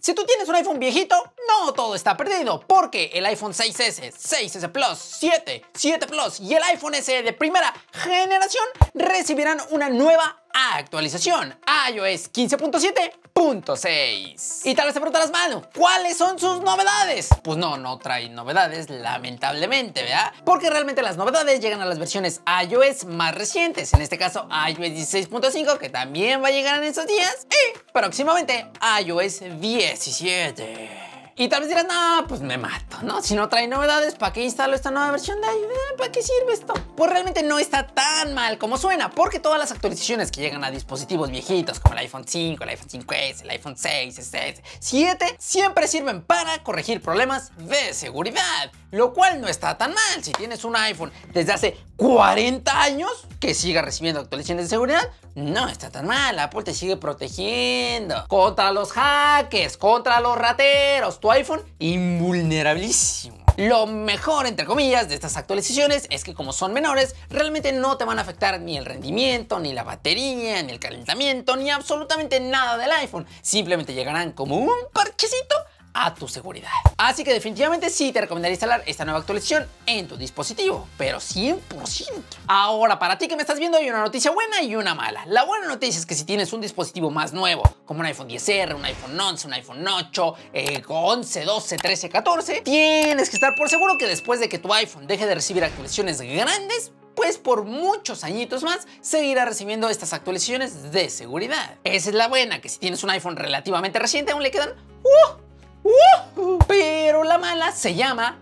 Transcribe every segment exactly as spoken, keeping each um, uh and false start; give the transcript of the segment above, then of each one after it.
Si tú tienes un iPhone viejito, no todo está perdido, porque el iPhone seis ese, seis ese Plus, siete, siete Plus y el iPhone S E de primera generación recibirán una nueva actualización, iOS quince punto siete punto seis. Y tal vez te preguntarás, Manu, ¿cuáles son sus novedades? Pues no, no trae novedades, lamentablemente, ¿verdad? Porque realmente las novedades llegan a las versiones iOS más recientes, en este caso iOS dieciséis punto cinco, que también va a llegar en estos días, y próximamente iOS diecisiete. Y tal vez dirás, no, pues me mato, ¿no? Si no trae novedades, ¿para qué instalo esta nueva versión de iOS? ¿Para qué sirve esto? Pues realmente no está tan mal como suena, porque todas las actualizaciones que llegan a dispositivos viejitos, como el iPhone cinco, el iPhone cinco ese, el iPhone seis, seis, siete, siempre sirven para corregir problemas de seguridad, lo cual no está tan mal. Si tienes un iPhone desde hace cuarenta años que siga recibiendo actualizaciones de seguridad, no está tan mal. Apple te sigue protegiendo contra los hackers, contra los rateros. Tu iPhone invulnerabilísimo. Lo mejor, entre comillas, de estas actualizaciones es que como son menores, realmente no te van a afectar ni el rendimiento, ni la batería, ni el calentamiento, ni absolutamente nada del iPhone. Simplemente llegarán como un parchecito a tu seguridad. Así que definitivamente sí te recomendaría instalar esta nueva actualización en tu dispositivo, pero cien por ciento. Ahora, para ti que me estás viendo, hay una noticia buena y una mala. La buena noticia es que si tienes un dispositivo más nuevo, como un iPhone diez erre, un iPhone once, un iPhone ocho, eh, once, doce, trece, catorce, tienes que estar por seguro que después de que tu iPhone deje de recibir actualizaciones grandes, pues por muchos añitos más seguirá recibiendo estas actualizaciones de seguridad. Esa es la buena, que si tienes un iPhone relativamente reciente aún le quedan... ¡Uh! Uh, pero la mala se llama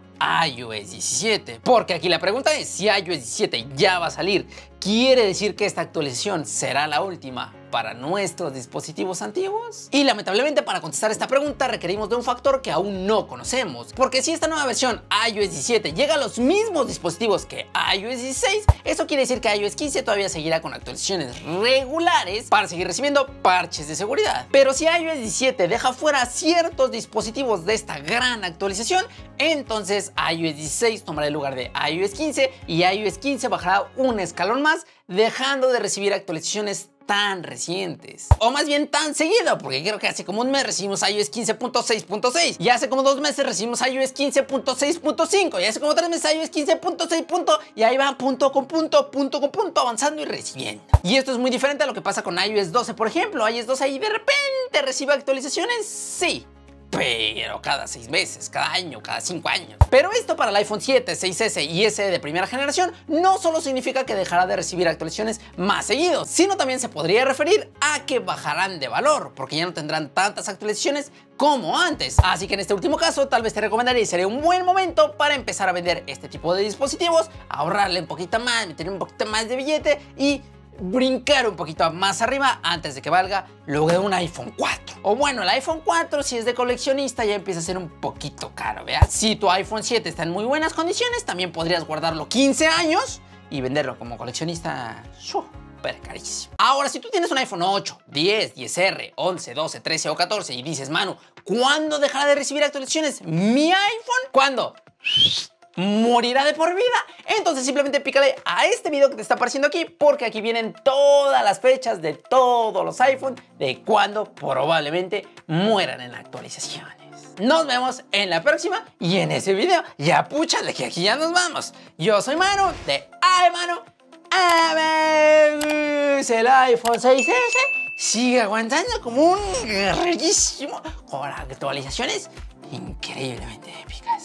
iOS diecisiete, porque aquí la pregunta es, si iOS diecisiete ya va a salir, ¿quiere decir que esta actualización será la última para nuestros dispositivos antiguos? Y lamentablemente para contestar esta pregunta requerimos de un factor que aún no conocemos, porque si esta nueva versión iOS diecisiete llega a los mismos dispositivos que iOS dieciséis, eso quiere decir que iOS quince todavía seguirá con actualizaciones regulares para seguir recibiendo parches de seguridad. Pero si iOS diecisiete deja fuera ciertos dispositivos de esta gran actualización, entonces iOS dieciséis tomará el lugar de iOS quince y iOS quince bajará un escalón más, dejando de recibir actualizaciones tan recientes, o más bien tan seguido, porque creo que hace como un mes recibimos iOS quince punto seis punto seis, y hace como dos meses recibimos iOS quince punto seis punto cinco, y hace como tres meses iOS quince punto seis. Y ahí van punto con punto, punto con punto, avanzando y recibiendo. Y esto es muy diferente a lo que pasa con iOS doce, por ejemplo. iOS doce ahí de repente recibe actualizaciones, sí, pero cada seis meses, cada año, cada cinco años. Pero esto para el iPhone siete, seis ese y S E de primera generación no solo significa que dejará de recibir actualizaciones más seguido, sino también se podría referir a que bajarán de valor, porque ya no tendrán tantas actualizaciones como antes. Así que en este último caso tal vez te recomendaría y sería un buen momento para empezar a vender este tipo de dispositivos, ahorrarle un poquito más, meterle un poquito más de billete y brincar un poquito más arriba antes de que valga lo de un iPhone cuatro. O bueno, el iPhone cuatro, si es de coleccionista, ya empieza a ser un poquito caro, ¿verdad? Si tu iPhone siete está en muy buenas condiciones, también podrías guardarlo quince años y venderlo como coleccionista súper carísimo. Ahora, si tú tienes un iPhone ocho, diez, diez erre, once, doce, trece o catorce y dices, Manu, ¿cuándo dejará de recibir actualizaciones mi iPhone? ¿Cuándo? ¿Morirá de por vida? Entonces simplemente pícale a este video que te está apareciendo aquí, porque aquí vienen todas las fechas de todos los iPhones de cuando probablemente mueran en actualizaciones. Nos vemos en la próxima y en ese video. Ya púchale que aquí ya nos vamos. Yo soy Manu de iManu M X. El iPhone seis ese sigue aguantando como un guerrerísimo con actualizaciones increíblemente épicas.